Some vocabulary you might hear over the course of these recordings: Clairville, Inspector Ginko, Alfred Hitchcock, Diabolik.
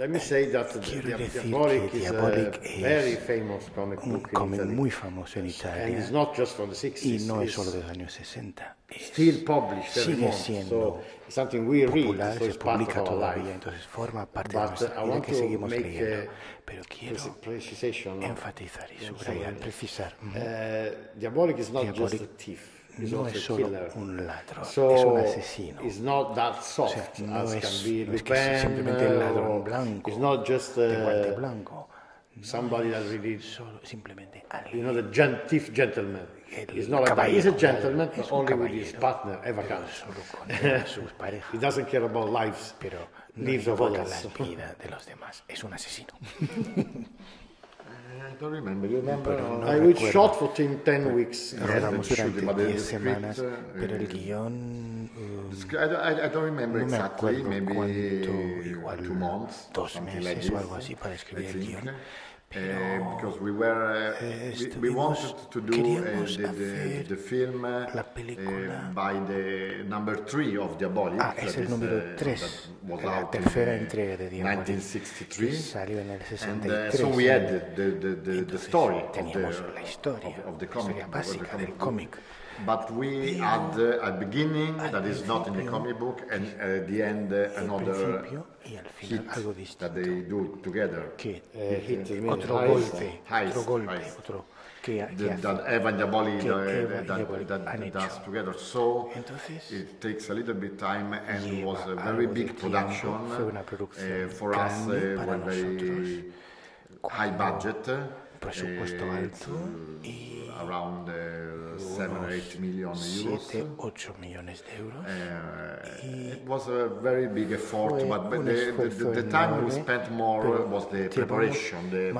Diabolik è un comic muy famoso in Italia y no es solo de los años 60. Sigue siendo popular, se publica todavía, entonces forma parte de nuestra vida que seguimos leyendo. Pero quiero enfatizar y subrayar, precisar. Diabolik no es solo un ladrón, es un asesino. O sea, no es que sea simplemente el ladrón blanco, de guante blanco. Solo simplemente alguien. El caballero, es un caballero, pero solo con sus parejas. Pero no importa la vida de los demás, es un asesino. Non ricordo, 10 settimane per il guion, non mi acuerdo quanto, igual 2 mesi o algo así para escribir el guion, pero queríamos hacer la película. Es el número 3, la tercera entrega de Diabolik, salió en el 63, entonces teníamos la historia básica del cómic. But we had a beginning that is not in the comic book, and at the end another hit that they do together. Otro golpe. That Eva and Diabolik does together. So it takes a little bit time, and it was a very big production for us, with very high budget. Presupuesto alto y around 7 o 8 millones de euros. It was a very big effort, but the time we spent more was the preparation, the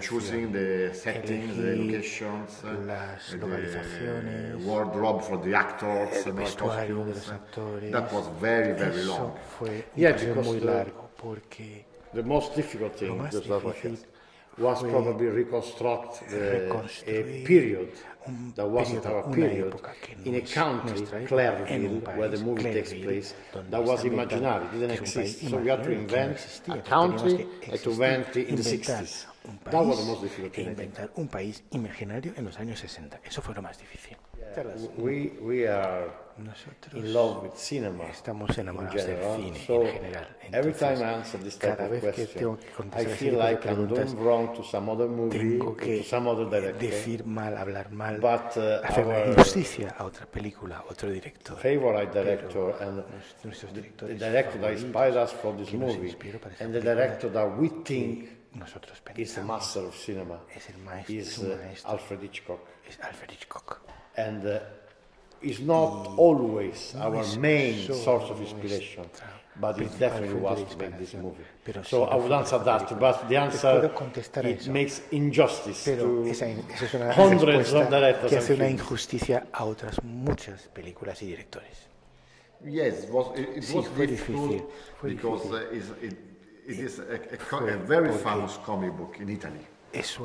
choosing the settings, the locations, the wardrobe for the actors, that was very, very long. The most difficult thing was probably reconstruct a period that wasn't our period in a country, Clairville, where the movie takes place, that was imaginary, didn't exist. So we had to invent a country and to invent in the 60s. That was the most difficult thing. Inventar un país imaginario en los años 60. Eso fue lo más difícil. We are in love with cinema. Estamos enamorados del cine en general. Entonces, cada vez que tengo que contestar este tipo de preguntas, tengo que decir mal, hablar mal, hacer injusticia a otra película, a otro director. Nuestros directores favoritos que nos inspiró para esta película. Nosotros pensamos, es el maestro, Alfred Hitchcock. And is not always our main source of inspiration, but it definitely was to make this movie. So I would answer that, but the answer it makes injustice to hundreds of directors. Que hace una injusticia a otras muchas películas y directores. Yes, it was difficult because it is a very famous comic book in Italy. Es un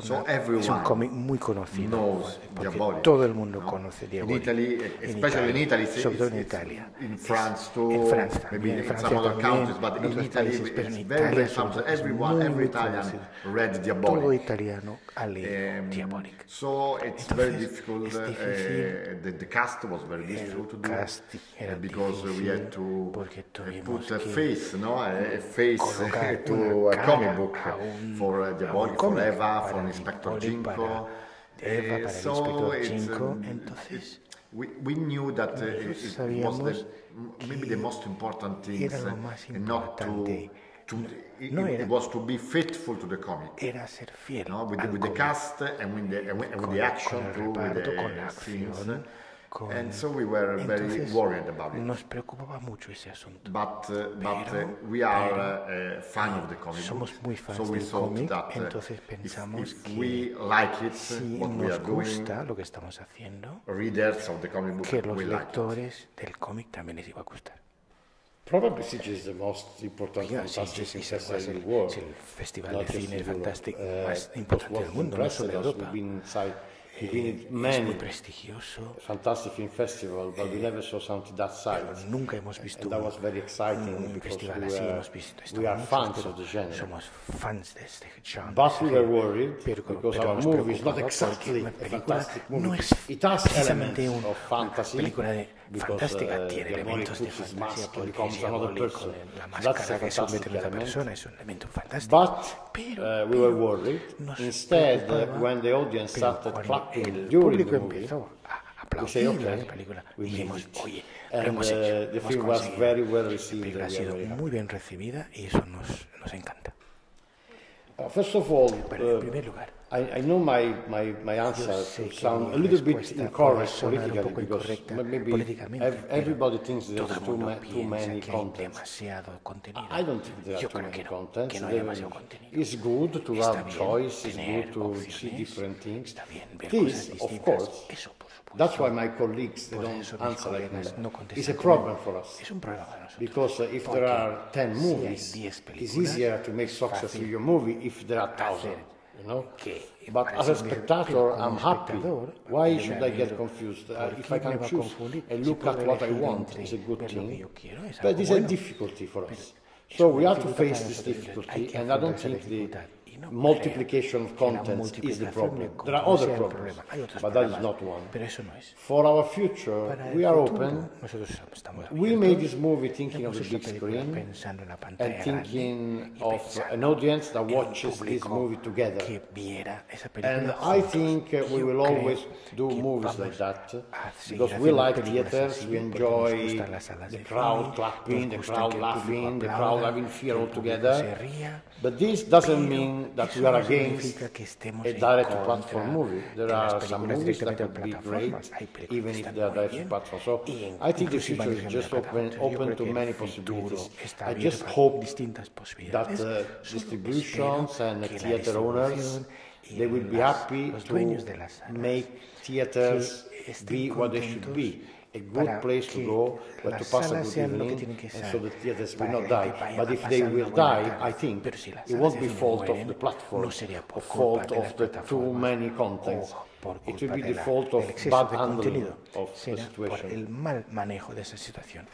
cómic muy conocido, porque todo el mundo conoce Diabolik, sobre todo en Italia, en Francia también, en otros países, pero en Italia es muy conocido, todo italiano ha leído Diabolik. Entonces es difícil, el casting era difícil, porque tuvimos que colocar una cara a un cómic. From Inspector Ginko, entonces we knew that it was maybe the most important thing, not to be faithful to the comic, with the cast and with the action, and so we were very worried about it. Nos preocupaba mucho ese asunto. But we are a fan of the comic. Somos muy fans del cómic. Entonces pensamos que si nos gusta lo que estamos haciendo, que los lectores del cómic también les iba a gustar. Probably CG is the most important festival de cine fantástico más importante del mundo, no solo de Europa. Prestigioso. Fantastic Film Festival, but we never saw something that size. Nunca hemos visto. And that was very exciting because we are fans of the genre. Somos fans de este genre. But we were worried because our movie is not exactly a fantastic movie. No es It has elements of fantasy because Diabolik puts his mask and becomes another person. That's a fantastic element. But we were worried. Instead, when the audience started clapping, il pubblico empezó a aplaudir la película y dijimos, oye, lo hemos hecho, lo hemos conseguido. La película ha sido muy bien recibida y eso nos encanta. Pero en primer lugar, I know my answer sound a little bit incorrect politically because maybe everybody thinks there's too many contents. I don't think there are too many contents. It's good to have choice, it's good to see different things. This, of course, that's why my colleagues they don't answer like that. It's a problem for us because if there are 10 movies, it's easier to make success with your movie if there are 1,000. You know? But as a spectator, I'm happy. Why should I get confused? If I can choose and look at what I want, it's a good thing. But it's a difficulty for us. So we have to face this difficulty, and I don't think the multiplication of contents is the problem. There are other problems, but that is not one. For our future, we are open. We made this movie thinking of the big screen and thinking of an audience that watches this movie together. And I think we will always do movies like that because we like theaters, we enjoy the crowd clapping, the crowd laughing, the crowd having fear all together. But this doesn't mean that we are against a direct-to-platform movie. There are some movies that can be great, even if they are direct-to-platform. So I think the future is just open to many possibilities. I just hope that distributions and theater owners, they will be happy to make theaters be what they should be. A good place to go, but to pass a good evening, and so the theaters will not die. But if they will die, I think it won't be fault of the platform, or fault of the too many contents. It will be the fault of bad handling of the situation.